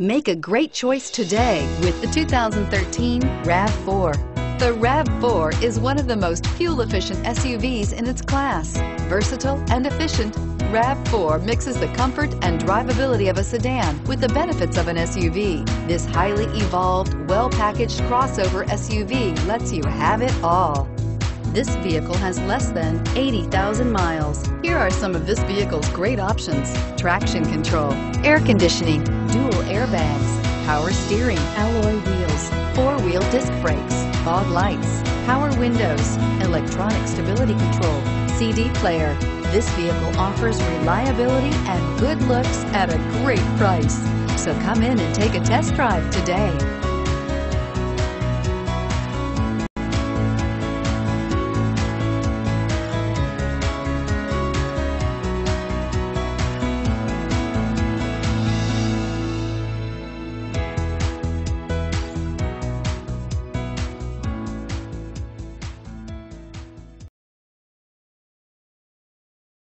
Make a great choice today with the 2013 RAV4. The RAV4 is one of the most fuel-efficient SUVs in its class. Versatile and efficient, RAV4 mixes the comfort and drivability of a sedan with the benefits of an SUV. This highly evolved, well-packaged crossover SUV lets you have it all. This vehicle has less than 80,000 miles. Here are some of this vehicle's great options: traction control, air conditioning, dual airbags, power steering, alloy wheels, four-wheel disc brakes, fog lights, power windows, electronic stability control, CD player. This vehicle offers reliability and good looks at a great price. So come in and take a test drive today.